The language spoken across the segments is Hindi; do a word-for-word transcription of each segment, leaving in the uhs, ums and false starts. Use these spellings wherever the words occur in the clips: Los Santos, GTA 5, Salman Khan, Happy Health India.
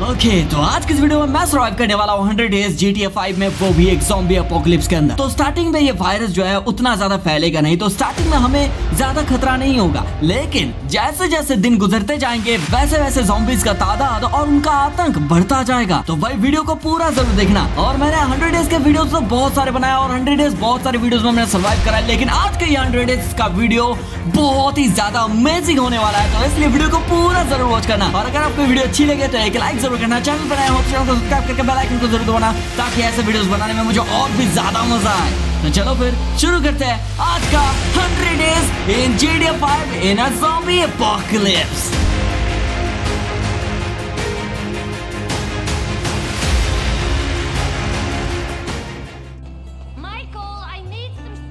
ओके okay, तो आज किस वीडियो में मैं सर्वाइव करने वाला हूँ hundred days G T A five में, वो भी एक ज़ॉम्बी अपोकलिप्स के अंदर। तो स्टार्टिंग में ये वायरस जो है उतना ज्यादा फैलेगा नहीं, तो स्टार्टिंग में हमें ज्यादा खतरा नहीं होगा, लेकिन जैसे जैसे दिन गुजरते जाएंगे वैसे वैसे ज़ॉम्बीज का तादाद और उनका आतंक बढ़ता जाएगा। तो भाई वीडियो को पूरा जरूर देखना। और मैंने हंड्रेड डेज के वीडियो तो बहुत सारे बनाया और हंड्रेड डेज बहुत सारे वीडियो में मैंने सर्वाइव कराया, लेकिन आज के हंड्रेड डेज का वीडियो बहुत ही ज्यादा अमेजिंग होने वाला है, तो इसलिए वीडियो को पूरा जरूर वॉच करना। और अगर आपको वीडियो अच्छी लगे तो एक लाइक करना, चैनल पर चैनल को सब्सक्राइब करके बेल आइकन को जरूर दबाना, ताकि ऐसे वीडियोस बनाने में मुझे और भी ज्यादा मजा आए। तो चलो फिर शुरू करते हैं आज का hundred days in G T A five in a zombie apocalypse.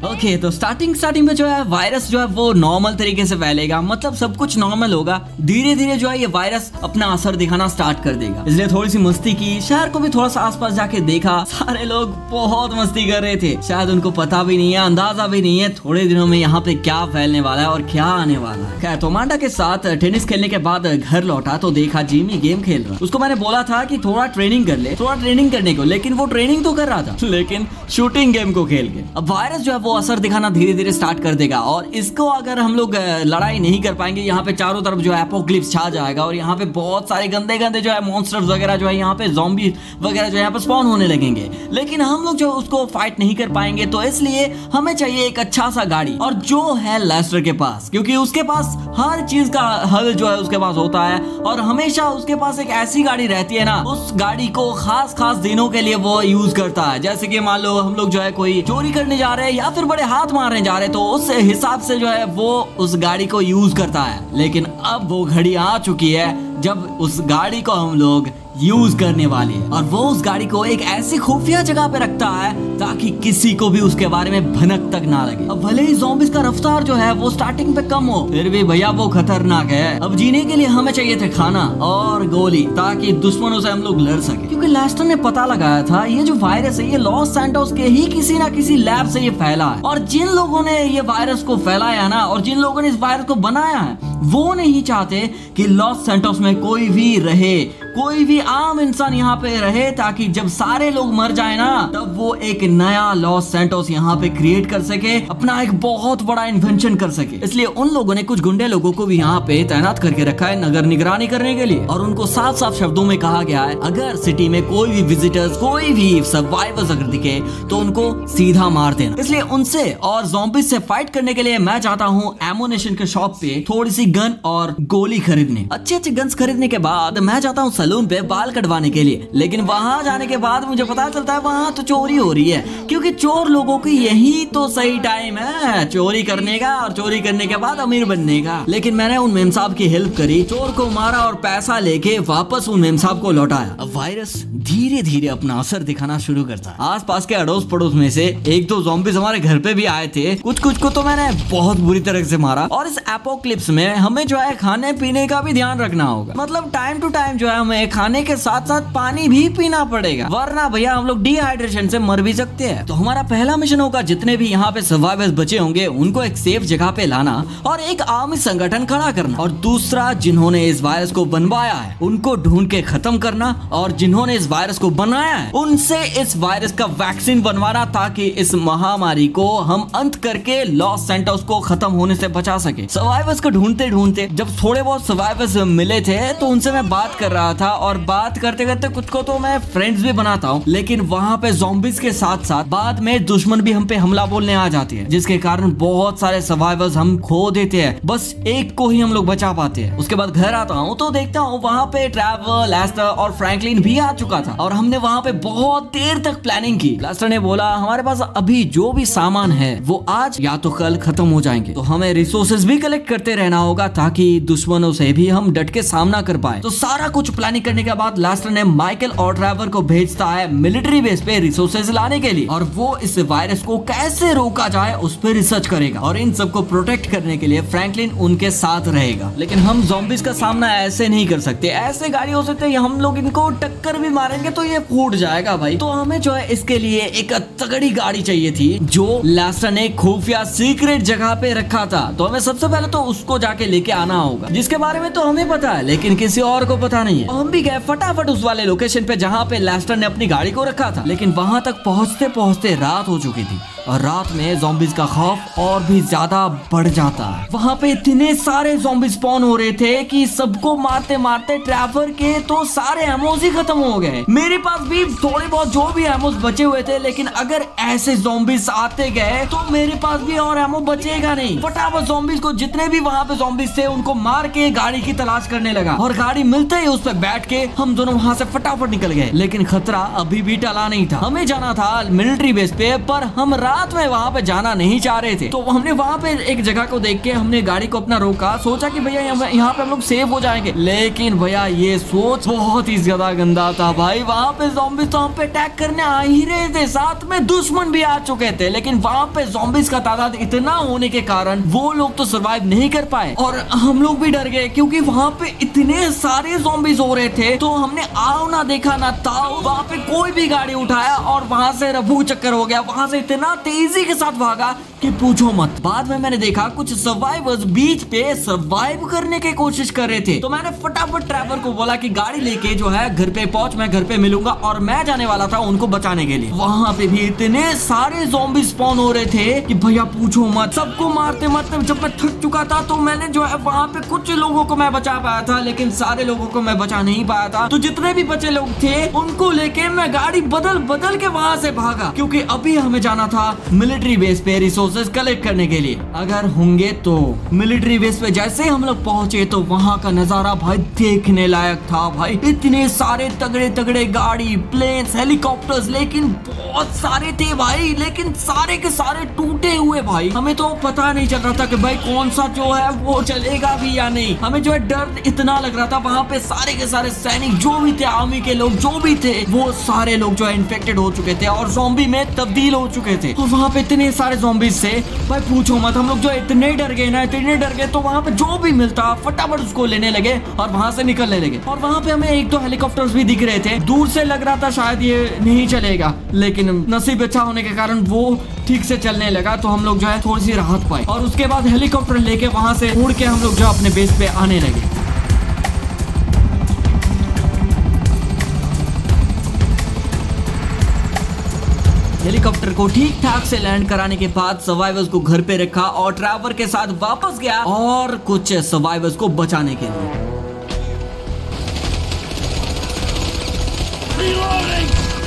Okay okay, तो स्टार्टिंग स्टार्टिंग में जो है वायरस जो है वो नॉर्मल तरीके से फैलेगा, मतलब सब कुछ नॉर्मल होगा। धीरे धीरे जो है ये वायरस अपना असर दिखाना स्टार्ट कर देगा, इसलिए थोड़ी सी मस्ती की। शहर को भी थोड़ा सा आसपास जाके देखा, सारे लोग बहुत मस्ती कर रहे थे, शायद उनको पता भी नहीं है, अंदाजा भी नहीं है थोड़े दिनों में यहाँ पे क्या फैलने वाला है और क्या आने वाला है। खैर टोमांडा के साथ टेनिस खेलने के बाद घर लौटा तो देखा जिमी गेम खेल रहा। उसको मैंने बोला था की थोड़ा ट्रेनिंग कर ले, थोड़ा ट्रेनिंग करने को, लेकिन वो ट्रेनिंग तो कर रहा था, लेकिन शूटिंग गेम को खेल के। अब वायरस जो है वो असर दिखाना धीरे धीरे स्टार्ट कर देगा, और इसको अगर हम लोग लड़ाई नहीं कर पाएंगे, यहाँ पे चारों तरफ जो है एपोकलिप्स छा जाएगा और यहाँ पे बहुत सारे गंदे गंदे जो है मॉन्स्टर्स वगैरह जो है यहाँ पे ज़ॉम्बी वगैरह जो है यहाँ पे स्पॉन होने लगेंगे, लेकिन हम लोग जो उसको फाइट नहीं कर पाएंगे। तो इसलिए हमें चाहिए एक अच्छा सा गाड़ी, और जो है लेस्टर के पास, क्योंकि उसके पास हर चीज का हल जो है उसके पास होता है, और हमेशा उसके पास एक ऐसी गाड़ी रहती है ना, उस गाड़ी को खास खास दिनों के लिए वो यूज करता है। जैसे कि मान लो हम लोग जो है कोई चोरी करने जा रहे हैं या फिर बड़े हाथ मारने जा रहे, तो उस हिसाब से जो है वो उस गाड़ी को यूज करता है। लेकिन अब वो घड़ी आ चुकी है जब उस गाड़ी को हम लोग यूज करने वाले, और वो उस गाड़ी को एक ऐसी खुफिया जगह पे रखता है ताकि किसी को भी उसके बारे में भनक तक ना लगे। अब भले ही ज़ॉम्बीज़ का रफ्तार जो है वो स्टार्टिंग पे कम हो, फिर भी भैया वो खतरनाक है। अब जीने के लिए हमें चाहिए था खाना और गोली, ताकि दुश्मनों से हम लोग लड़ सके, क्योंकि लेस्टर ने पता लगाया था ये जो वायरस है ये लॉस सैंटोस के ही किसी ना किसी लैब से ये फैला है, और जिन लोगों ने ये वायरस को फैलाया ना, और जिन लोगों ने इस वायरस को बनाया है, वो नहीं चाहते कि लॉस सैंटोस में कोई भी रहे, कोई भी आम इंसान यहाँ पे रहे, ताकि जब सारे लोग मर जाए ना, तब वो एक नया लॉस सैंटोस यहाँ पे क्रिएट कर सके, अपना एक बहुत बड़ा इन्वेंशन कर सके। इसलिए उन लोगों ने कुछ गुंडे लोगों को भी यहाँ पे तैनात करके रखा है नगर निगरानी करने के लिए, और उनको साफ साफ शब्दों में कहा गया है अगर सिटी में कोई भी विजिटर्स, कोई भी सर्वाइवर्स अगर दिखे तो उनको सीधा मार देना। इसलिए उनसे और ज़ॉम्बीज़ से फाइट करने के लिए मैं चाहता हूँ एमुनेशन के शॉप पे थोड़ी सी गन और गोली खरीदने, अच्छे अच्छे गन्स खरीदने के बाद मैं जाता हूँ सलून पे बाल कटवाने के लिए, लेकिन वहाँ जाने के बाद मुझे पता चलता है वहाँ तो चोरी हो रही है, क्योंकि चोर लोगों की यही तो सही टाइम है चोरी करने का, और चोरी करने के बाद अमीर बनने का। लेकिन मैंने उन मेम साहब की हेल्प करी, चोर को मारा और पैसा लेके वापस उन मेम साहब को लौटाया। अब वायरस धीरे धीरे अपना असर दिखाना शुरू करता है। आस पास के अड़ोस पड़ोस में से एक दो ज़ॉम्बीज़ हमारे घर पे भी आए थे, कुछ कुछ को तो मैंने बहुत बुरी तरह से मारा। और इस एपोकलिप्स में हमें जो है खाने पीने का भी ध्यान रखना होगा, मतलब टाइम टू टाइम जो है हमें खाने के साथ साथ पानी भी पीना पड़ेगा, वरना भैया हम लोग डिहाइड्रेशन से मर भी सकते हैं। तो हमारा पहला मिशन होगा जितने भी यहाँ पे सर्वाइवर्स बचे होंगे उनको एक सेफ जगह पे लाना, और एक आर्मी संगठन खड़ा करना, और दूसरा जिन्होंने इस वायरस को बनवाया है उनको ढूंढ के खत्म करना, और जिन्होंने इस वायरस को बनाया है उनसे इस वायरस का वैक्सीन बनवाना, ताकि इस महामारी को हम अंत करके लॉस सैंटोस को खत्म होने से बचा सके। सर्वाइवर्स को ढूंढते ढूंढते जब थोड़े बहुत सर्वाइवर्स मिले थे तो उनसे मैं बात कर रहा था, और बात करते करते कुछ को तो मैं फ्रेंड्स भी बनाता हूँ, लेकिन वहाँ पे ज़ॉम्बीज़ के साथ साथ बाद में दुश्मन भी हम पे हमला बोलने आ जाते हैं, जिसके कारण बहुत सारे सर्वाइवर्स हम खो देते हैं, बस एक को ही हम लोग बचा पाते हैं। उसके बाद घर आता हूँ तो देखता हूँ वहाँ पे ट्रैवल, लेस्टर और फ्रैंकलिन भी आ चुका था, और हमने वहाँ पे बहुत देर तक प्लानिंग की। लेस्टर ने बोला हमारे पास अभी जो भी सामान है वो आज या तो कल खत्म हो जाएंगे, तो हमें रिसोर्सेज भी कलेक्ट करते रहना होगा, ताकि दुश्मनों से भी हम डट के सामना कर पाए। तो सारा कुछ प्लानिंग करने के बाद लेस्टर ने माइकल और ट्रेवर को भेजता है मिलिट्री बेस पे रिसोर्सेज लाने के लिए, और वो इस वायरस को कैसे रोका जाए उस पर रिसर्च करेगा, और इन सबको प्रोटेक्ट करने के लिए फ्रैंकलिन उनके साथ रहेगा। लेकिन हम ज़ॉम्बीज़ का सामना ऐसे नहीं कर सकते, ऐसे गाड़ी हो सकती है हम लोग इनको टक्कर भी मारेंगे तो ये फूट जाएगा भाई। तो हमें जो है इसके लिए एक तगड़ी गाड़ी चाहिए थी, जो लेस्टर ने खुफिया सीक्रेट जगह पे रखा था, तो हमें सबसे पहले तो उसको जाके लेके आना होगा, जिसके बारे में तो हमें पता है लेकिन किसी और को पता नहीं है। हम भी गए फटाफट उस वाले लोकेशन पे जहाँ पे लेस्टर ने अपनी गाड़ी को रखा था, लेकिन वहाँ तक पहुँचते पहुँचते रात हो चुकी थी और रात में ज़ॉम्बीज़ का खौफ और भी ज्यादा बढ़ जाता है। वहाँ पे इतने सारे ज़ॉम्बीज़ स्पॉन हो रहे थे कि सबको मारते मारते ट्रैवर के तो सारे एमोज ही खत्म हो गए। मेरे पास भी थोड़े बहुत जो भी एमोज बचे हुए थे, लेकिन अगर ऐसे ज़ॉम्बीज़ आते गए तो मेरे पास भी और एमो बचेगा नहीं। फटाफट ज़ॉम्बीज़ को जितने भी वहाँ पे ज़ॉम्बीज़ थे उनको मार के गाड़ी की तलाश करने लगा और गाड़ी मिलते ही उस पर बैठ के हम दोनों वहाँ से फटाफट निकल गए। लेकिन खतरा अभी भी टला नहीं था। हमें जाना था मिलिट्री बेस पे, पर हम रात में वहाँ पे जाना नहीं चाह रहे थे। तो हमने वहाँ पे एक जगह को देख के हमने गाड़ी को अपना रोका, सोचा कि भैया यहाँ पे हम लोग सेफ हो जाएंगे। लेकिन भैया ये सोच बहुत ही ज्यादा गंदा था भाई। वहाँ पे ज़ॉम्बीज़ तो हम पे अटैक करने आ ही रहे थे, साथ में दुश्मन भी आ चुके थे, लेकिन वहाँ पे ज़ॉम्बीज़ का तादाद इतना होने के कारण वो लोग तो सर्वाइव नहीं कर पाए और हम लोग भी डर गए, क्योंकि वहाँ पे इतने सारे ज़ॉम्बीज़ हो रहे थे। तो हमने आओ ना देखा ना ताओ, वहाँ पे कोई भी गाड़ी उठाया और वहाँ से रफू चक्कर हो गया। वहाँ से इतना तेजी के साथ भागा कि पूछो मत। बाद में मैंने देखा कुछ सर्वाइवर्स बीच पे सर्वाइव करने की कोशिश कर रहे थे, तो मैंने फटाफट ट्रैवर को बोला कि गाड़ी लेके जो है घर पे पहुंच, मैं घर पे मिलूंगा। और मैं जाने वाला था उनको बचाने के लिए। वहाँ पे भी इतने सारे ज़ॉम्बी स्पॉन हो रहे थे कि भैया पूछो मत, सबको मारते मारते जब मैं थक चुका था तो मैंने जो है वहाँ पे कुछ लोगों को मैं बचा पाया था, लेकिन सारे लोगों को मैं बचा नहीं पाया था। तो जितने भी बचे लोग थे उनको लेके मैं गाड़ी बदल बदल के वहाँ से भागा, क्योंकि अभी हमें जाना था मिलिट्री बेस पे रिसोर्सेज कलेक्ट करने के लिए, अगर होंगे तो। मिलिट्री बेस पे जैसे हम लोग पहुंचे तो वहाँ का नजारा भाई देखने लायक था भाई। इतने सारे तगड़े तगड़े गाड़ी, प्लेन्स, हेलीकॉप्टर्स, लेकिन बहुत सारे थे भाई, लेकिन सारे के सारे टूटे हुए भाई। हमें तो पता नहीं चल रहा था कि भाई कौन सा जो है वो चलेगा भी या नहीं। हमें जो है डर इतना लग रहा था। वहाँ पे सारे के सारे सैनिक जो भी थे, आर्मी के लोग जो भी थे, वो सारे लोग जो है इन्फेक्टेड हो चुके थे और ज़ॉम्बी में तब्दील हो चुके थे। और वहाँ पे इतने सारे ज़ॉम्बीज़ थे भाई पूछो मत। हम लोग जो इतने डर गए ना, इतने डर गए, तो वहाँ पे जो भी मिलता फटाफट उसको लेने लगे और वहाँ से निकलने लगे। और वहाँ पे हमें एक दो हेलीकॉप्टर्स भी दिख रहे थे, दूर से लग रहा था शायद ये नहीं चलेगा, लेकिन नसीब अच्छा होने के कारण वो ठीक से चलने लगा। तो हम लोग जो है थोड़ी सी राहत पाई और उसके बाद हेलीकॉप्टर लेके वहाँ से उड़ के हम लोग जो अपने बेस पे आने लगे। हेलीकॉप्टर को ठीक ठाक से लैंड कराने के बाद सर्वाइवर्स को घर पे रखा और ट्रैवर के साथ वापस गया और कुछ सर्वाइवर्स को बचाने के लिए।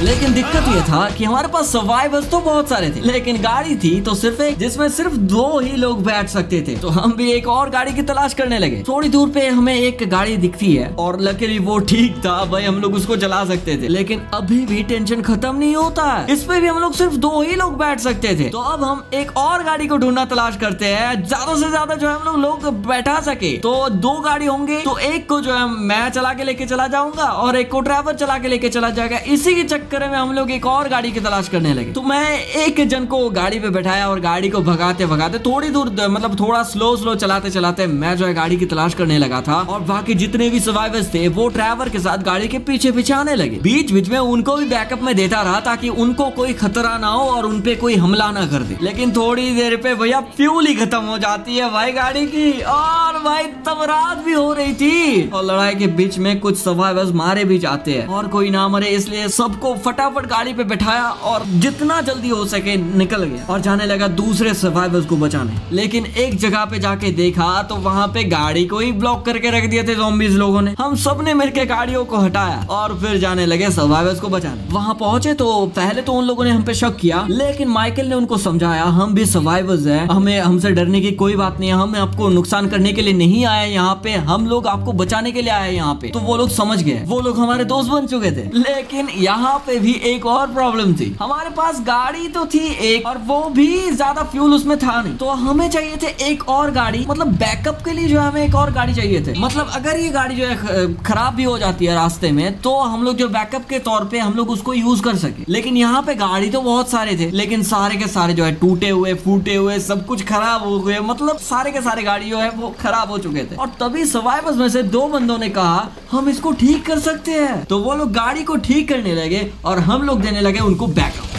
लेकिन दिक्कत ये था कि हमारे पास सर्वाइवर्स तो बहुत सारे थे, लेकिन गाड़ी थी तो सिर्फ एक, जिसमें सिर्फ दो ही लोग बैठ सकते थे। तो हम भी एक और गाड़ी की तलाश करने लगे। थोड़ी दूर पे हमें एक गाड़ी दिखती है और लकीली वो ठीक था भाई, हम लोग उसको चला सकते थे। लेकिन अभी भी टेंशन खत्म नहीं होता है, इसमें भी हम लोग सिर्फ दो ही लोग बैठ सकते थे। तो अब हम एक और गाड़ी को ढूंढना तलाश करते है, ज्यादा से ज्यादा जो है हम लोग लोग बैठा सके। तो दो गाड़ी होंगे तो एक को जो है मैं चला के लेके चला जाऊंगा और एक को ड्राइवर चला के लेके चला जाएगा। इसी की चक्कर में हम लोग एक और गाड़ी की तलाश करने लगे। तो मैं एक जन को गाड़ी पे बैठाया और गाड़ी को भगाते भगाते थोड़ी दूर, मतलब थोड़ा स्लो स्लो चलाते चलाते मैं जो है गाड़ी की तलाश करने लगा था। और बाकी जितने भी सर्वाइवर्स थे वो ड्राइवर के साथ गाड़ी के पीछे पीछे आने लगे। बीच बीच में उनको भी बैकअप में देता रहा ताकि उनको कोई खतरा ना हो और उनपे कोई हमला ना कर दे। लेकिन थोड़ी देर पे भैया फ्यूल ही खत्म हो जाती है भाई गाड़ी की, और भाई तब रात भी हो रही थी और लड़ाई के बीच में कुछ सर्वाइवर्स मारे भी जाते हैं और कोई ना मरे, इसलिए सबको फटाफट गाड़ी पे बैठाया और जितना जल्दी हो सके निकल गया और जाने लगा दूसरे सर्वाइवर्स को बचाने। लेकिन एक जगह पे जाके देखा तो वहाँ पे गाड़ी को ही ब्लॉक करके रख दिए थे ज़ॉम्बीज़ लोगों ने। हम सबने मिलके गाड़ियों को हटाया और फिर जाने लगे सर्वाइवर्स को बचाने। वहाँ पहुंचे तो पहले तो उन लोगों ने हम पे शक किया, लेकिन माइकल ने उनको समझाया हम भी सर्वाइवर्स है, हमें हमसे डरने की कोई बात नहीं है, हम आपको नुकसान करने के लिए नहीं आए यहाँ पे, हम लोग आपको बचाने के लिए आए यहाँ पे। तो वो लोग समझ गए, वो लोग हमारे दोस्त बन चुके थे। लेकिन यहाँ पे भी एक और प्रॉब्लम थी, हमारे पास गाड़ी तो थी एक और वो भी ज्यादा फ्यूल उसमें था नहीं, तो हमें चाहिए थे एक और गाड़ी, मतलब बैकअप के लिए जो है हमें एक और गाड़ी चाहिए थे। मतलब अगर ये गाड़ी जो है खराब भी हो जाती है रास्ते में तो हम लोग जो बैकअप के तौर पे हम लोग उसको यूज कर सके। लेकिन यहाँ पे गाड़ी तो बहुत सारे थे, लेकिन सारे के सारे जो है टूटे हुए, फूटे हुए, सब कुछ खराब हो गए, मतलब सारे के सारे गाड़ी जो है वो खराब हो चुके थे। और तभी सर्वाइवर्स में से दो बंदों ने कहा हम इसको ठीक कर सकते हैं, तो वो लोग गाड़ी को ठीक करने लगे और हम लोग देने लगे उनको बैकअप।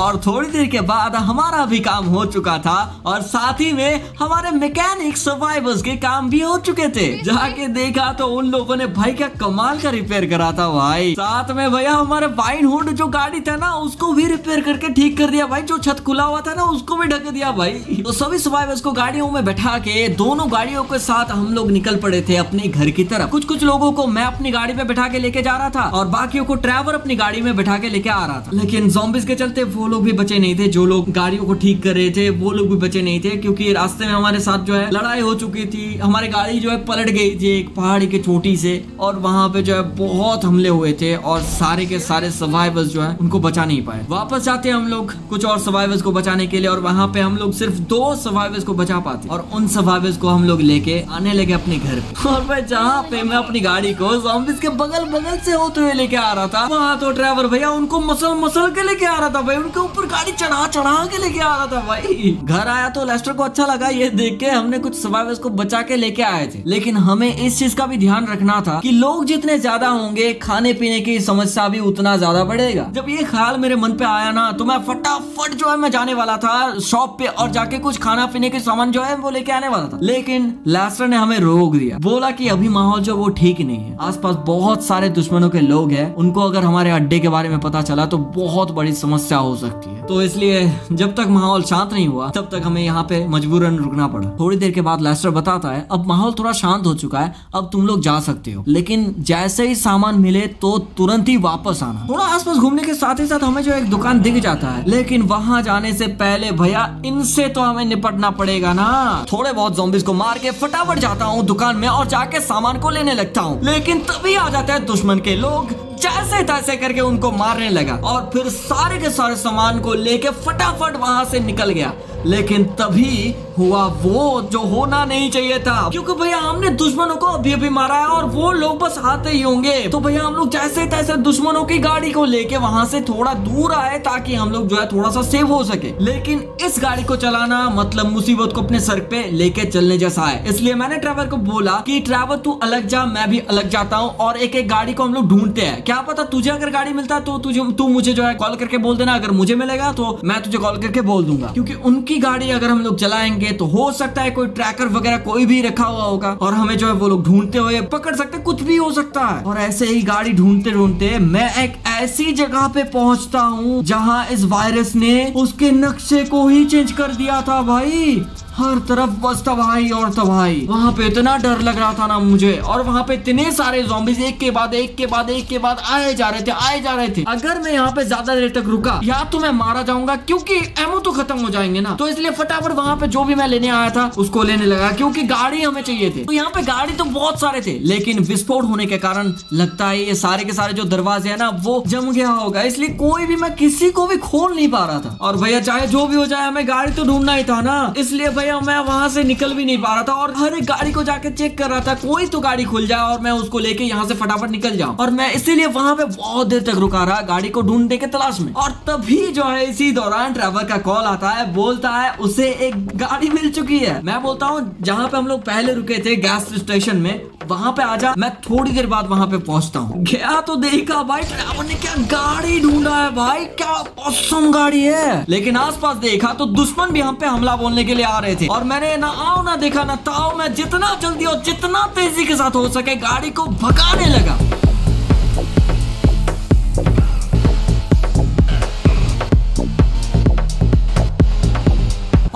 और थोड़ी देर के बाद हमारा भी काम हो चुका था और साथ ही में हमारे मैकेनिक सर्वाइवर्स के काम भी हो चुके थे। जाके देखा तो उन लोगों ने भाई क्या कमाल का रिपेयर करा था भाई। साथ में भैया हमारे वाइन हुड जो गाड़ी था ना उसको भी रिपेयर करके ठीक कर दिया भाई। जो छत खुला हुआ था ना उसको भी ढक दिया भाई। तो सभी सर्वाइवर्स को गाड़ियों में बैठा के दोनों गाड़ियों के साथ हम लोग निकल पड़े थे अपने घर की तरफ। कुछ कुछ लोगों को मैं अपनी गाड़ी में बैठा के लेके जा रहा था और बाकियों को ट्रैवर अपनी गाड़ी में बैठा के लेके आ रहा था। लेकिन ज़ॉम्बीज़ के चलते वो लोग भी बचे नहीं थे, जो लोग गाड़ियों को ठीक कर रहे थे वो लोग भी बचे नहीं थे, क्योंकि रास्ते में हमारे साथ जो है लड़ाई हो चुकी थी। हमारी गाड़ी जो है पलट गई थी एक पहाड़ी की चोटी से और वहाँ पे जो है बहुत हमले हुए थे और सारे के सारे सर्वाइवर्स जो है उनको बचा नहीं पाए। वापस जाते हम लोग कुछ और सर्वाइवर्स को बचाने के लिए और वहाँ पे हम लोग सिर्फ दो सर्वाइवर्स को बचा पाते और उन सर्वाइवर्स को हम लोग लेके आने लगे अपने घर पे। और मैं जहाँ पे मैं अपनी गाड़ी को ज़ॉम्बीज़ के बगल बगल से होते हुए लेके आ रहा था वहाँ तो ड्राइवर भैया उनको मसल मसल के लेके आ रहा था भाई, उनके ऊपर गाड़ी चढ़ा चढ़ा के लेके आ रहा था भाई। घर आया तो लेस्टर को अच्छा लगा ये देख के हमने कुछ सर्वाइवर्स को बचा के लेके आए थे। लेकिन हमें इस चीज का भी ध्यान रखना था कि लोग जितने ज्यादा होंगे खाने पीने की समस्या भी उतना ज्यादा बढ़ेगा। जब ये ख्याल मेरे मन पे आया ना तो मैं फटाफट जो है मैं जाने वाला था शॉप पे और जाके कुछ खाना पीने के सामान जो है वो लेके आने वाला था। लेकिन लेस्टर ने हमें रोक दिया, बोला कि अभी माहौल जो वो ठीक नहीं है, आसपास बहुत सारे दुश्मनों के लोग हैं, उनको अगर हमारे अड्डे के बारे में पता चला तो बहुत बड़ी समस्या हो सकती है। तो इसलिए जब तक माहौल शांत नहीं हुआ तब तक हमें यहाँ पे मजबूरन रुकना पड़ा। थोड़ी देर के बाद लेस्टर बताता है अब माहौल थोड़ा शांत हो चुका है, अब तुम लोग जा सकते हो, लेकिन जैसे ही सामान मिले तो तुरंत ही वापस आना। थोड़ा आसपास घूमने के साथ ही साथ हमें जो एक दुकान दिख जाता है, लेकिन वहाँ जाने से पहले भैया इनसे तो हमें निपटना पड़ेगा ना। थोड़े बहुत ज़ॉम्बीज़ को मार के फटाफट जाता हूँ दुकान में और जाके सामान को लेने लगता हूँ, लेकिन तभी आ जाता है दुश्मन के लोग, जैसे तैसे करके उनको मारने लगा और फिर सारे के सारे सामान को लेके फटाफट वहां से निकल गया। लेकिन तभी हुआ वो जो होना नहीं चाहिए था, क्योंकि भैया हमने दुश्मनों को अभी अभी मारा है और वो लोग बस आते ही होंगे। तो भैया हम लोग जैसे तैसे दुश्मनों की गाड़ी को लेके वहां से थोड़ा दूर आए ताकि हम लोग जो है थोड़ा सा सेव हो सके। लेकिन इस गाड़ी को चलाना मतलब मुसीबत को अपने सर पे लेके चलने जैसा है, इसलिए मैंने ड्राइवर को बोला कि ड्राइवर तू अलग जा, मैं भी अलग जाता हूँ और एक एक गाड़ी को हम लोग ढूंढते हैं। क्या पता तुझे अगर गाड़ी मिलता तो तुझे तू मुझे जो है कॉल करके बोल देना, अगर मुझे मिलेगा तो मैं तुझे कॉल करके बोल दूंगा, क्योंकि उनकी गाड़ी अगर हम लोग चलाएंगे तो हो सकता है कोई ट्रैकर वगैरह कोई भी रखा हुआ होगा और हमें जो है वो लोग ढूंढते हुए पकड़ सकते, कुछ भी हो सकता है। और ऐसे ही गाड़ी ढूंढते ढूंढते मैं एक ऐसी जगह पे पहुंचता हूँ जहाँ इस वायरस ने उसके नक्शे को ही चेंज कर दिया था भाई। हर तरफ बस तबाही और तबाही। वहाँ पे इतना डर लग रहा था ना मुझे, और वहाँ पे इतने सारे ज़ॉम्बीज़ एक के बाद एक के बाद एक के बाद आए जा रहे थे आए जा रहे थे। अगर मैं यहाँ पे ज्यादा देर तक रुका या तो मैं मारा जाऊंगा, क्योंकि एमओ तो खत्म हो जाएंगे ना। तो इसलिए फटाफट वहाँ पे जो भी मैं लेने आया था उसको लेने लगा, क्योंकि गाड़ी हमें चाहिए थी। तो यहाँ पे गाड़ी तो बहुत सारे थे, लेकिन विस्फोट होने के कारण लगता है ये सारे के सारे जो दरवाजे है ना वो जम गया होगा, इसलिए कोई भी मैं किसी को भी खोल नहीं पा रहा था। और भैया चाहे जो भी हो जाए हमें गाड़ी तो ढूंढना ही था ना, इसलिए भैया मैं वहां से निकल भी नहीं पा रहा था और हर एक गाड़ी को जाके चेक कर रहा था कोई तो गाड़ी खुल जाए और मैं उसको लेके यहाँ से फटाफट निकल जाऊं। और मैं इसीलिए वहां पे बहुत देर तक रुका रहा गाड़ी को ढूंढने के तलाश में। और तभी जो है इसी दौरान ड्राइवर का कॉल आता है, बोलता है उसे एक गाड़ी मिल चुकी है। मैं बोलता हूँ जहाँ पे हम लोग पहले रुके थे गैस स्टेशन में वहाँ पे आजा, मैं थोड़ी देर बाद वहाँ पे पहुँचता हूँ। गया तो देखा भाई ड्राइवर ने क्या गाड़ी ढूंढा है भाई, क्या औसम गाड़ी है। लेकिन आसपास देखा तो दुश्मन भी हम पे हमला बोलने के लिए आ रहे थे और मैंने ना आओ ना देखा ना ताओ, मैं जितना जल्दी और जितना तेजी के साथ हो सके गाड़ी को भगाने लगा।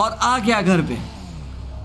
और आ गया घर पे।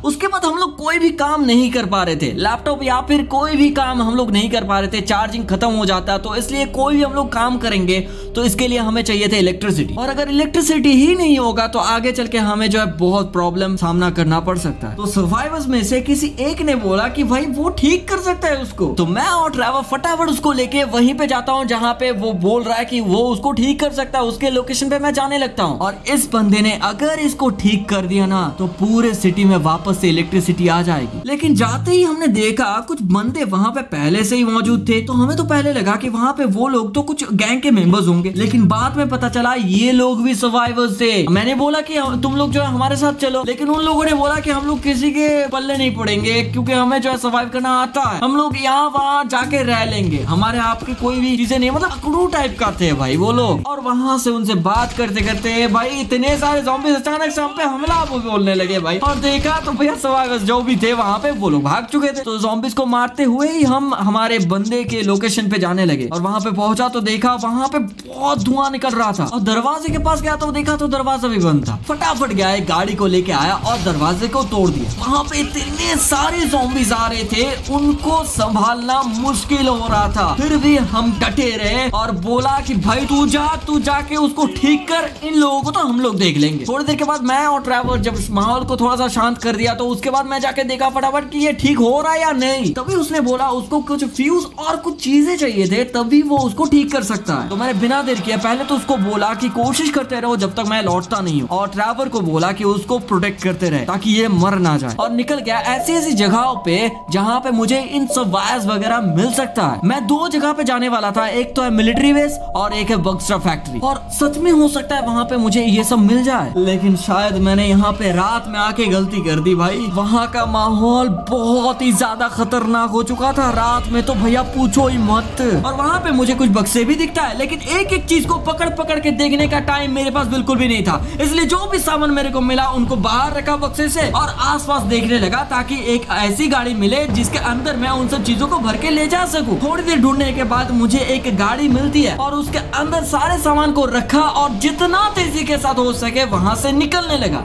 उसके बाद हम लोग कोई भी काम नहीं कर पा रहे थे, लैपटॉप या फिर कोई भी काम हम लोग नहीं कर पा रहे थे, चार्जिंग खत्म हो जाता तो इसलिए कोई भी हम लोग काम करेंगे तो इसके लिए हमें चाहिए थे इलेक्ट्रिसिटी, और अगर इलेक्ट्रिसिटी ही नहीं होगा तो आगे चल के हमें जो है बहुत प्रॉब्लम सामना करना पड़ सकता है। तो सर्वाइवर्स में से किसी एक ने बोला कि भाई वो ठीक कर सकता है उसको, तो मैं और ड्राइवर फटाफट उसको लेके वहीं पे जाता हूँ जहाँ पे वो बोल रहा है कि वो उसको ठीक कर सकता है, उसके लोकेशन पे मैं जाने लगता हूँ। और इस बंदे ने अगर इसको ठीक कर दिया ना तो पूरे सिटी में वापस वापस से इलेक्ट्रिसिटी आ जाएगी। लेकिन जाते ही हमने देखा कुछ बंदे वहाँ पे पहले से ही मौजूद थे, तो हमें तो पहले लगा कि वहाँ पे वो लोग तो कुछ गैंग के मेंबर्स होंगे, लेकिन बाद में पता चला ये लोग भी सर्वाइवर्स थे। मैंने बोला कि तुम लोग जो है हमारे साथ चलो, लेकिन उन लोगों ने बोला कि हम लोग किसी के पल्ले नहीं पड़ेंगे क्योंकि हमें जो है सर्वाइव करना आता है, हम लोग यहाँ वहाँ जाके रह लेंगे, हमारे आपकी कोई भी चीजें नहीं, मतलब अकड़ू टाइप का थे भाई वो लोग। और वहाँ से उनसे बात करते करते भाई इतने सारे ज़ॉम्बीज़ अचानक से हम पे हमला बोलने लगे भाई, और देखा तो भैया सर्वाइवर्स जो भी थे वहाँ पे वो लोग भाग चुके थे। तो ज़ॉम्बीज़ को मारते हुए ही हम हमारे बंदे के लोकेशन पे जाने लगे, और वहाँ पे पहुंचा तो देखा वहाँ पे बहुत धुआं निकल रहा था, और दरवाजे के पास गया तो देखा तो दरवाजा भी बंद था। फटाफट गया एक गाड़ी को लेके आया और दरवाजे को तोड़ दिया। वहाँ पे इतने सारे ज़ॉम्बीज़ आ रहे थे, उनको संभालना मुश्किल हो रहा था, फिर भी हम डटे रहे और बोला कि भाई तू जा, तू जाके उसको ठीक कर, इन लोगों को तो हम लोग देख लेंगे। थोड़ी देर के बाद मैं और ट्रैवर जब माहौल को थोड़ा सा शांत कर दिया, तो उसके बाद मैं जाके देखा फटाफट कि ये ठीक हो रहा है या नहीं। तभी उसने बोला उसको कुछ फ्यूज और कुछ चीजें चाहिए थे, तभी वो उसको ठीक कर सकता है। तो मैंने बिना देर किया पहले तो उसको बोला कि कोशिश करते रहो जब तक मैं लौटता नहीं हूँ, और ट्रैवर को बोला कि उसको प्रोटेक्ट करते रहे ताकि ये मर ना जाए। और निकल गया ऐसी ऐसी जगहों पे जहाँ पे मुझे इन सर्वाइवर्स वगैरह मिल सकता है। मैं दो जगह पे जाने वाला था, एक तो है मिलिट्री बेस और एक है बक्सरा फैक्ट्री, और सच में हो सकता है वहाँ पे मुझे ये सब मिल जाए। लेकिन शायद मैंने यहाँ पे रात में आके गलती कर दी भाई, वहाँ का माहौल बहुत ही ज्यादा खतरनाक हो चुका था रात में, तो भैया पूछो ही मत। और वहाँ पे मुझे कुछ बक्से भी दिखता है, लेकिन एक एक चीज को पकड़ पकड़ के देखने का टाइम मेरे पास बिल्कुल भी नहीं था, इसलिए जो भी सामान मेरे को मिला उनको बाहर रखा बक्से से और आसपास देखने लगा, ताकि एक ऐसी गाड़ी मिले जिसके अंदर मैं उन सब चीजों को भर के ले जा सकूं। थोड़ी देर ढूंढने के बाद मुझे एक गाड़ी मिलती है और उसके अंदर सारे सामान को रखा और जितना तेजी के साथ हो सके वहाँ से निकलने लगा।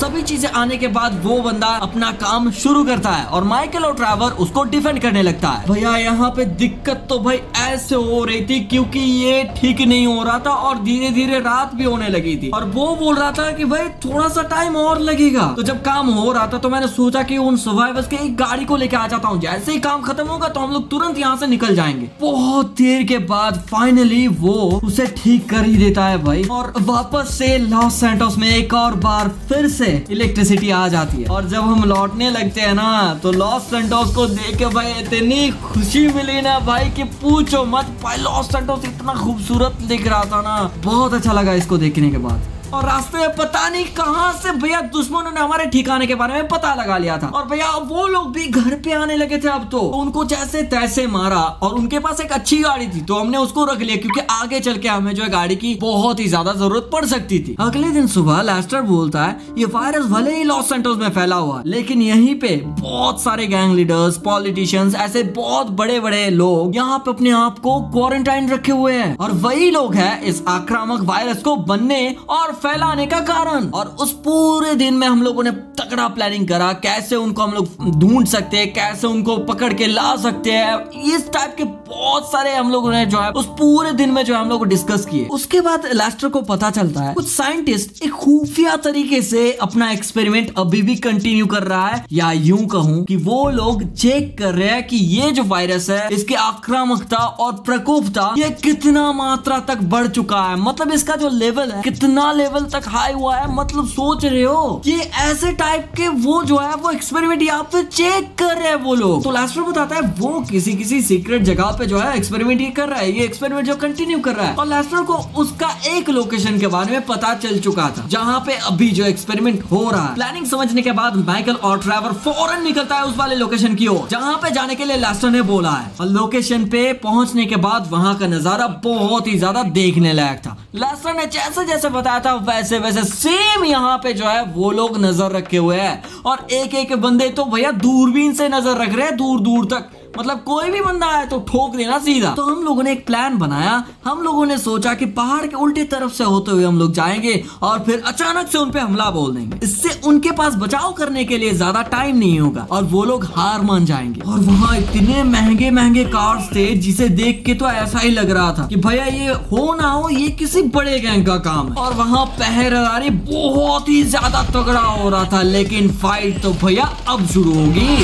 सभी चीजें आने के बाद वो बंदा अपना काम शुरू करता है और माइकल और ट्रैवर उसको डिफेंड करने लगता है। भैया यहाँ पे दिक्कत तो भाई ऐसे हो रही थी क्योंकि ये ठीक नहीं हो रहा था, और धीरे धीरे रात भी होने लगी थी, और वो बोल रहा था कि भाई थोड़ा सा टाइम और लगेगा। तो जब काम हो रहा था तो मैंने सोचा कि उन सर्वाइवर्स के एक गाड़ी को लेकर आ जाता हूँ, जैसे ही काम खत्म होगा तो हम लोग तुरंत यहाँ से निकल जाएंगे। बहुत देर के बाद फाइनली वो उसे ठीक कर ही देता है भाई, और वापस से लॉस सैंटोस में एक और बार फिर से इलेक्ट्रिसिटी आ जाती है। और जब हम लौटने लगते हैं ना तो लॉस सैंटोस को देख के भाई इतनी खुशी मिली ना भाई कि पूछो मत। भाई लॉस सैंटोस इतना खूबसूरत दिख रहा था ना, बहुत अच्छा लगा इसको देखने के बाद। और रास्ते में पता नहीं कहां से भैया दुश्मनों ने हमारे ठिकाने के बारे में पता लगा लिया था, और भैया वो लोग भी घर पे आने लगे थे अब, तो उनको जैसे तैसे मारा। और उनके पास एक अच्छी गाड़ी थी तो हमने उसको रख लिया, क्योंकि आगे चल के हमें जो है गाड़ी की बहुत ही ज्यादा जरूरत पड़ सकती थी। अगले दिन सुबह लेस्टर बोलता है ये वायरस भले ही लॉस सैंटोस में फैला हुआ, लेकिन यहीं पे बहुत सारे गैंग लीडर्स, पॉलिटिशियंस, ऐसे बहुत बड़े बड़े लोग यहाँ पे अपने आप को क्वारंटाइन रखे हुए है, और वही लोग है इस आक्रामक वायरस को बनने और फैलाने का कारण। और उस पूरे दिन में हम लोगों ने तगड़ा प्लानिंग करा कैसे उनको हम लोग ढूंढ सकते हैं, कैसे उनको पकड़ के ला सकते हैं, इस टाइप के बहुत सारे हम लोगों ने जो है उस पूरे दिन में जो हम लोग डिस्कस किए। उसके बाद लेस्टर को पता चलता है कुछ साइंटिस्ट एक खुफिया तरीके से अपना एक्सपेरिमेंट अभी भी कंटिन्यू कर रहा है, या यूं कहूं कि वो लोग चेक कर रहे हैं कि ये जो वायरस है इसकी आक्रामकता और प्रकोपता ये कितना मात्रा तक बढ़ चुका है, मतलब इसका जो लेवल है कितना लेवल तक हाई हुआ है। मतलब सोच रहे हो ये ऐसे टाइप के वो जो है वो एक्सपेरिमेंट यहाँ पे चेक कर रहे हैं वो लोग। तो लेस्टर बताता है वो किसी किसी सीक्रेट जगह पे जो है एक्सपेरिमेंट ये कर रहा है, ये एक्सपेरिमेंट जो कंटिन्यू कर रहा है। और लेस्टर को उसका एक लोकेशन के बारे में पता चल चुका था जहाँ पे अभी जो एक्सपेरिमेंट हो रहा है। प्लानिंग समझने के बाद माइकल और ट्रैवर फौरन निकलता है उस वाले लोकेशन की ओर जहाँ पे जाने के लिए लेस्टर ने बोला है, और लोकेशन पे पहुंचने के बाद वहाँ का नजारा बहुत ही ज्यादा देखने लायक था। लेस्टर ने जैसे जैसे बताया था वैसे वैसे सेम यहाँ पे जो है वो लोग नजर रखे हुए हैं, और एक एक बंदे तो भैया दूरबीन से नजर रख रहे हैं दूर दूर तक, मतलब कोई भी बंदा आए तो ठोक देना सीधा। तो हम लोगों ने एक प्लान बनाया, हम लोगों ने सोचा कि पहाड़ के उल्टी तरफ से होते हुए हम लोग जाएंगे और फिर अचानक से उन पे हमला बोल देंगे, इससे उनके पास बचाव करने के लिए ज्यादा टाइम नहीं होगा और वो लोग हार मान जाएंगे। और वहाँ इतने महंगे महंगे कार्स थे जिसे देख के तो ऐसा ही लग रहा था कि भैया ये हो ना हो ये किसी बड़े गैंग का काम है, और वहाँ पहरेदारी बहुत ही ज्यादा तगड़ा हो रहा था। लेकिन फाइट तो भैया अब शुरू होगी।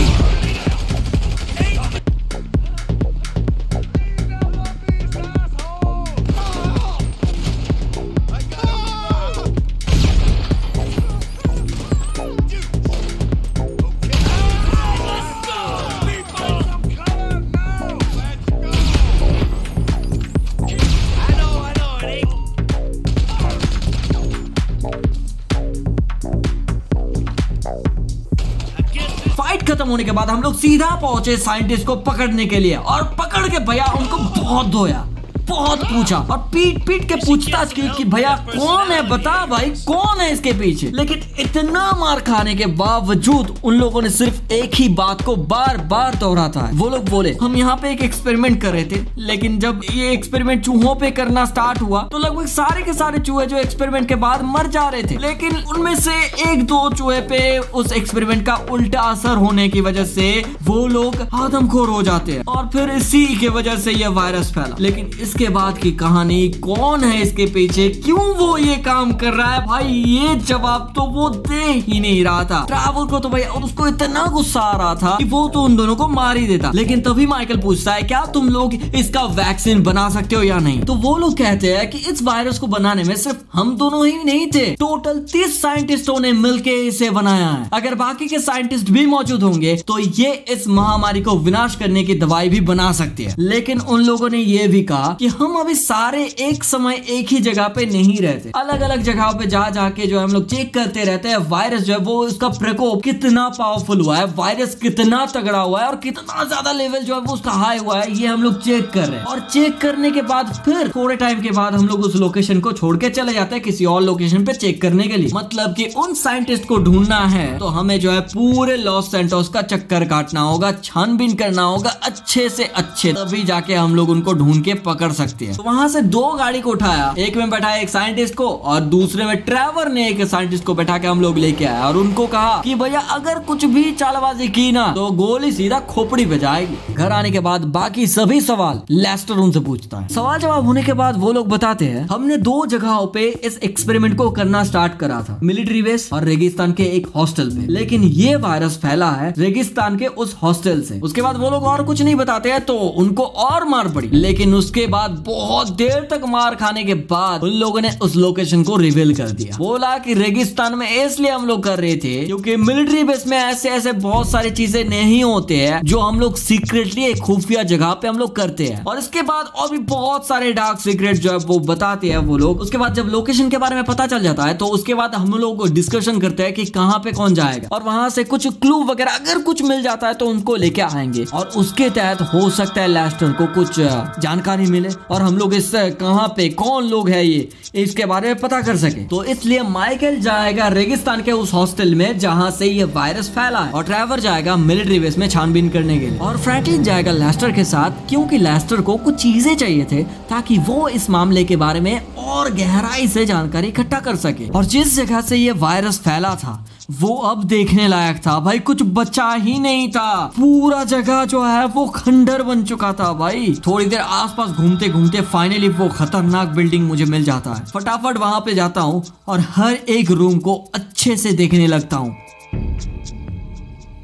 खत्म होने के बाद हम लोग सीधा पहुंचे साइंटिस्ट को पकड़ने के लिए और पकड़ के भैया उनको बहुत धोया, बहुत पूछा और पीट पीट के पूछताछ की कि भैया कौन है, बता भाई कौन है इसके पीछे। लेकिन इतना मार खाने के बावजूद उन लोगों ने सिर्फ एक ही बात को बार बार दोहराया था। वो लोग बोले हम यहाँ पे एक एक्सपेरिमेंट कर रहे थे, लेकिन जब ये एक्सपेरिमेंट चूहों पे करना स्टार्ट हुआ तो लगभग सारे के सारे चूहे जो एक्सपेरिमेंट के बाद मर जा रहे थे, लेकिन उनमें से एक दो चूहे पे उस एक्सपेरिमेंट का उल्टा असर होने की वजह से वो लोग आदमखोर हो जाते हैं और फिर इसी की वजह से यह वायरस फैला। लेकिन इसके बाद की कहानी कौन है इसके पीछे, क्यों वो ये काम कर रहा है, भाई ये जवाब तो वो दे ही नहीं रहा था ट्रैवल को। तो भाई और उसको इतना गुस्सा आ रहा था कि वो तो उन दोनों को मार ही देता। लेकिन तभी माइकल पूछता है क्या तुम लोग इसका वैक्सीन बना सकते हो या नहीं, तो वो लोग कहते हैं कि इस वायरस को बनाने में सिर्फ हम दोनों ही नहीं थे, टोटल तीस साइंटिस्टों ने मिलकर इसे बनाया है। अगर बाकी के साइंटिस्ट भी मौजूद होंगे तो ये इस महामारी को विनाश करने की दवाई भी बना सकती है। लेकिन उन लोगों ने ये भी कहा कि हम अभी सारे एक समय एक ही जगह पे नहीं रहते, अलग अलग जगह पे जा जाके जो हम लोग चेक करते रहते हैं वायरस जो है वो उसका प्रकोप कितना पावरफुल हुआ है, वायरस कितना तगड़ा हुआ है और कितना ज्यादा लेवल जो है वो उसका हाई हुआ है, ये हम लोग चेक कर रहे हैं। और चेक करने के बाद फिर थोड़े टाइम के बाद हम लोग उस लोकेशन को छोड़ के चले जाते हैं किसी और लोकेशन पे चेक करने के लिए। मतलब की उन साइंटिस्ट को ढूंढना है तो हमें जो है पूरे लॉस सैंटोस का चक्कर काटना होगा, छानबीन करना होगा अच्छे से अच्छे, तभी जाके हम लोग उनको ढूंढ के पकड़ सकते हैं। तो वहां से दो गाड़ी को उठाया, एक में बैठाया एक साइंटिस्ट को और दूसरे में ट्रेवर ने एक साइंटिस्ट को बैठा के हम लोग लेके आया और उनको कहा कि भैया अगर कुछ भी चालबाजी की ना तो गोली सीधा खोपड़ी पे जाएगी। घर आने के बाद बाकी सभी सवाल लेस्टर उनसे पूछता है। सवाल जवाब होने के बाद वो लोग बताते हैं हमने दो जगहों पे इस एक्सपेरिमेंट को करना स्टार्ट करा था, मिलिट्री बेस और रेगिस्तान के एक हॉस्टल में, लेकिन ये वायरस फैला है रेगिस्तान के उस हॉस्टल से। उसके बाद वो लोग और कुछ नहीं बताते हैं तो उनको और मार पड़ी, लेकिन उसके बाद बहुत देर तक मार खाने के बाद उन लोगों ने उस लोकेशन को रिवील कर दिया। बोला कि रेगिस्तान में इसलिए हम लोग कर रहे थे क्योंकि मिलिट्री बेस में ऐसे ऐसे बहुत सारी चीजें नहीं होते हैं जो हम लोग सीक्रेटली एक खुफिया जगह पे हम लोग करते हैं। और इसके बाद और भी बहुत सारे डार्क सीक्रेट जो है वो बताते हैं वो लोग। उसके बाद जब लोकेशन के बारे में पता चल जाता है तो उसके बाद हम लोग डिस्कशन करते हैं कि कहाँ पे कौन जाएगा और वहां से कुछ क्लू वगैरह अगर कुछ मिल जाता है तो उनको लेके आएंगे और उसके तहत हो सकता है लेस्टर को कुछ जानकारी मिले और हम लोग इस कहाँ पे कौन लोग है ये इसके बारे में पता कर सके। तो इसलिए माइकल जाएगा रेगिस्तान के उस हॉस्टल में जहाँ से ये वायरस फैला है और ट्रेवर जाएगा मिलिट्री बेस में छानबीन करने के लिए और फ्रैंकलिन जाएगा लेस्टर के साथ क्योंकि लेस्टर को कुछ चीजें चाहिए थे ताकि वो इस मामले के बारे में और गहराई से जानकारी इकट्ठा कर सके। और जिस जगह से ये वायरस फैला था वो अब देखने लायक था, भाई कुछ बचा ही नहीं था, पूरा जगह जो है वो खंडर बन चुका था। भाई थोड़ी देर आसपास घूमते घूमते फाइनली वो खतरनाक बिल्डिंग मुझे मिल जाता है, फटाफट वहां पे जाता हूँ और हर एक रूम को अच्छे से देखने लगता हूँ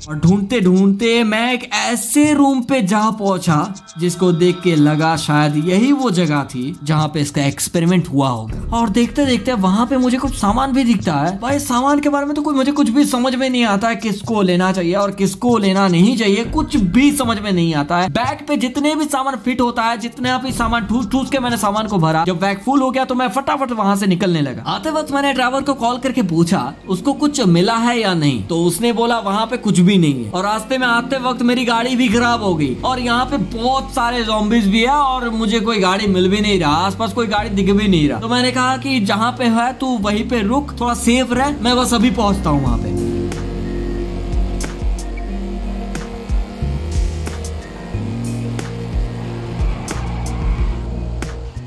और ढूंढते ढूंढते मैं एक ऐसे रूम पे जा पहुंचा जिसको देख के लगा शायद यही वो जगह थी जहाँ पे इसका एक्सपेरिमेंट हुआ होगा। और देखते देखते वहां पे मुझे कुछ सामान भी दिखता है। भाई सामान के बारे में तो कोई मुझे कुछ भी समझ में नहीं आता है, किसको लेना चाहिए और किसको लेना नहीं चाहिए कुछ भी समझ में नहीं आता है। बैग पे जितने भी सामान फिट होता है जितना भी सामान ठूस ठूस के मैंने सामान को भरा। जब बैग फुल हो गया तो मैं फटाफट वहां से निकलने लगा। आते वक्त मैंने ड्राइवर को कॉल करके पूछा उसको कुछ मिला है या नहीं, तो उसने बोला वहाँ पे कुछ नहीं है। और रास्ते में आते वक्त मेरी गाड़ी भी खराब हो गई और यहाँ पे बहुत सारे ज़ॉम्बीज़ भी है और मुझे कोई गाड़ी मिल भी नहीं रहा, आसपास कोई गाड़ी दिख भी नहीं रहा। तो मैंने कहा कि जहाँ पे है तू वहीं पे रुक, थोड़ा सेफ रह, मैं बस अभी पहुँचता हूँ वहाँ पे।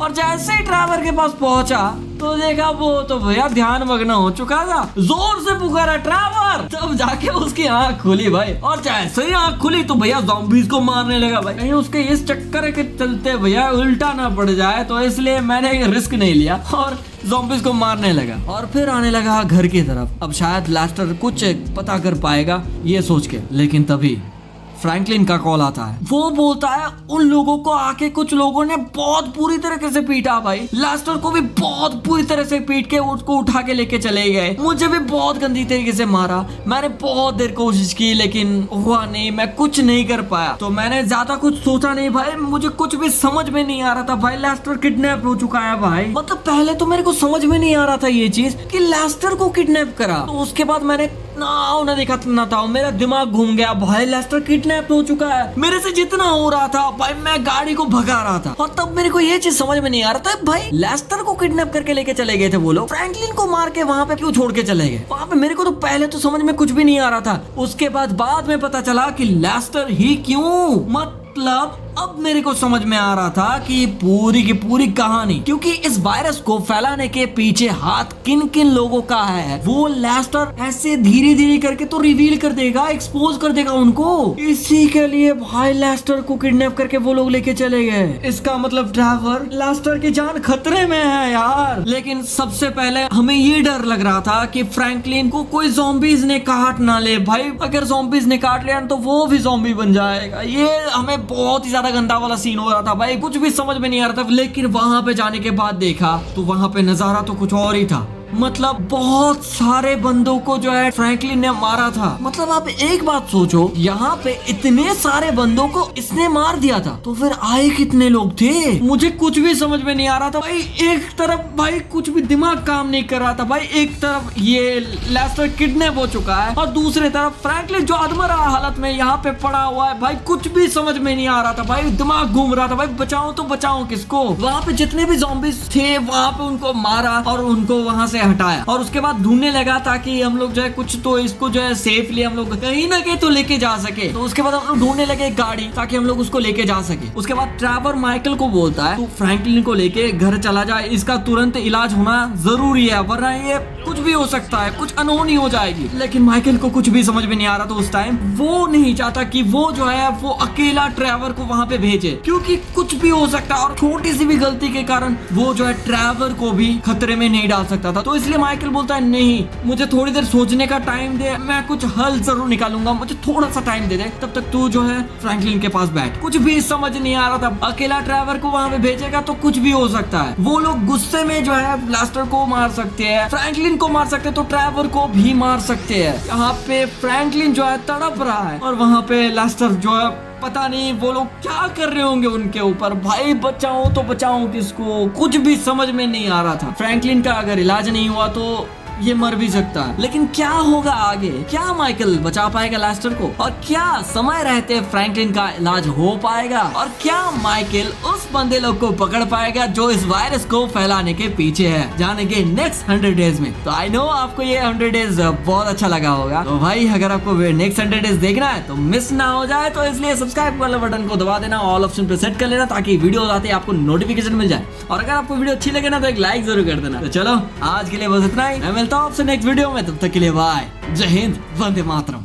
और जैसे ही ड्राइवर के पास पहुंचा तो देखा वो तो भैया ध्यान मग्न हो चुका था, जोर से पुकारा ड्राइवर, तब जाके उसकी आंख खुली भाई। और जैसे ही आंख खुली तो भैया ज़ॉम्बीज़ को मारने लगा। भाई नहीं उसके इस चक्कर के चलते भैया उल्टा ना पड़ जाए तो इसलिए मैंने रिस्क नहीं लिया और ज़ॉम्बीज़ को मारने लगा। और फिर आने लगा घर की तरफ, अब शायद लास्टर कुछ पता कर पाएगा ये सोच के। लेकिन तभी फ्रैंकलिन का कॉल आता है, वो बोलता है उन लोगों को आके कुछ लोगों ने बहुत पूरी तरीके से पीटा, भाई लास्टर को भी बहुत पूरी तरह से पीट के उसको उठा के लेके चले गए, मुझे भी बहुत गंदी तरीके से मारा, मैंने बहुत देर कोशिश की लेकिन हुआ नहीं, मैं कुछ नहीं कर पाया। तो मैंने ज्यादा कुछ सोचा नहीं भाई, मुझे कुछ भी समझ में नहीं आ रहा था भाई लास्टर किडनैप हो चुका है। भाई मतलब पहले तो मेरे को समझ में नहीं आ रहा था ये चीज की लास्टर को किडनैप करा। तो उसके बाद मैंने कितना होना देखा तुमना था, मेरा दिमाग घूम गया भाई। लेस्टर किडनैप हो चुका है, मेरे से जितना हो रहा था भाई मैं गाड़ी को भगा रहा था, और तब मेरे को ये चीज समझ में नहीं आ रहा था भाई लेस्टर को किडनैप करके लेके चले गए थे वो लोग, फ्रैंकलिन को मार के वहाँ पे क्यों छोड़ के चले गए वहाँ पे। मेरे को तो पहले तो समझ में कुछ भी नहीं आ रहा था, उसके बाद बाद में पता चला कि लेस्टर ही क्यों, मतलब अब मेरे को समझ में आ रहा था कि पूरी की पूरी कहानी, क्योंकि इस वायरस को फैलाने के पीछे हाथ किन किन लोगों का है, वो लेस्टर ऐसे धीरे धीरे करके तो रिवील कर देगा, एक्सपोज कर देगा उनको। इसी के लिए भाई लेस्टर को किडनैप करके वो लोग लेके चले गए। इसका मतलब ड्राइवर लेस्टर की जान खतरे में है यार। लेकिन सबसे पहले हमें ये डर लग रहा था कि फ्रैंकलिन को कोई ज़ॉम्बीज़ ने काट ना ले भाई, अगर ज़ॉम्बीज़ ने काट लिया तो वो भी ज़ॉम्बी बन जाएगा। ये हमें बहुत ही गंदा वाला सीन हो रहा था भाई, कुछ भी समझ में नहीं आ रहा था। लेकिन वहां पे जाने के बाद देखा तो वहां पे नजारा तो कुछ और ही था, मतलब बहुत सारे बंदों को जो है फ्रैंकलिन ने मारा था। मतलब आप एक बात सोचो, यहाँ पे इतने सारे बंदों को इसने मार दिया था तो फिर आए कितने लोग थे, मुझे कुछ भी समझ में नहीं आ रहा था भाई। एक तरफ भाई कुछ भी दिमाग काम नहीं कर रहा था भाई, एक तरफ ये लेस्टर किडनैप हो चुका है और दूसरे तरफ फ्रैंकलिन जो अधमरा हालत में यहाँ पे पड़ा हुआ है भाई, कुछ भी समझ में नहीं आ रहा था भाई, दिमाग घूम रहा था भाई, बचाओ तो बचाओ किसको। वहाँ पे जितने भी ज़ॉम्बीज़ थे वहाँ पे उनको मारा और उनको वहाँ से हटाया, और उसके बाद ढूंढने लगा ताकि हम लोग जो है कुछ तो इसको जो है सेफली हम लोग कहीं ना कहीं तो लेके जा सके। तो उसके बाद हम लोग ढूंढने लगे गाड़ी ताकि हम लोग उसको लेके जा सके। उसके बाद ट्रेवर माइकल को बोलता है तू फ्रैंकलिन को लेके घर चला जाए, इसका तुरंत इलाज होना जरूरी है वरना ये कुछ भी हो सकता है, कुछ अनहोनी हो जाएगी। लेकिन माइकल को कुछ भी समझ में नहीं आ रहा था उस टाइम, वो नहीं चाहता कि वो जो है वो अकेला ट्रेवर को वहाँ पे भेजे, क्योंकि कुछ भी हो सकता है और छोटी सी भी गलती के कारण वो जो है ट्रेवर को भी खतरे में नहीं डाल सकता था। तो इसलिए माइकल बोलता है नहीं मुझे थोड़ी देर सोचने का टाइम दे, मैं कुछ हल जरूर निकालूंगा, मुझे थोड़ा सा टाइम दे दे, तब तक तू जो है फ्रैंकलिन के पास बैठ। कुछ भी समझ नहीं आ रहा था, अकेला ड्राइवर को वहाँ पे भेजेगा तो कुछ भी हो सकता है, वो लोग गुस्से में जो है ब्लास्टर को मार सकते हैं, फ्रैंकलिन को मार सकते हैं, तो ड्राइवर को भी मार सकते हैं। यहाँ पे फ्रैंकलिन जो है तड़प रहा है और वहाँ पे ब्लास्टर जो है पता नहीं वो लोग क्या कर रहे होंगे उनके ऊपर भाई, बचाओ तो बचाओ किसको, कुछ भी समझ में नहीं आ रहा था। फ्रैंकलिन का अगर इलाज नहीं हुआ तो ये मर भी सकता है, लेकिन क्या होगा आगे, क्या माइकल बचा पाएगा लेस्टर को, और क्या समय रहते फ्रैंकलिन का इलाज हो पाएगा, और क्या माइकल उस बंदे लोग को पकड़ पाएगा जो इस वायरस को फैलाने के पीछे है। जानेंगे नेक्स्ट हंड्रेड डेज में। तो आई नो आपको ये हंड्रेड डेज बहुत अच्छा लगा होगा, तो भाई अगर आपको नेक्स्ट हंड्रेड डेज देखना है तो मिस ना हो जाए, तो इसलिए सब्सक्राइब वाला बटन को दबा देना, ऑल ऑप्शन पे सेट कर लेना ताकि वीडियो आते आपको नोटिफिकेशन मिल जाए, और अगर आपको वीडियो अच्छी लगे ना तो एक लाइक जरूर कर देना। तो चलो आज के लिए बस इतना ही, तो आपसे नेक्स्ट वीडियो में, तब तक के लिए बाय, जय हिंद, वंदे मातरम।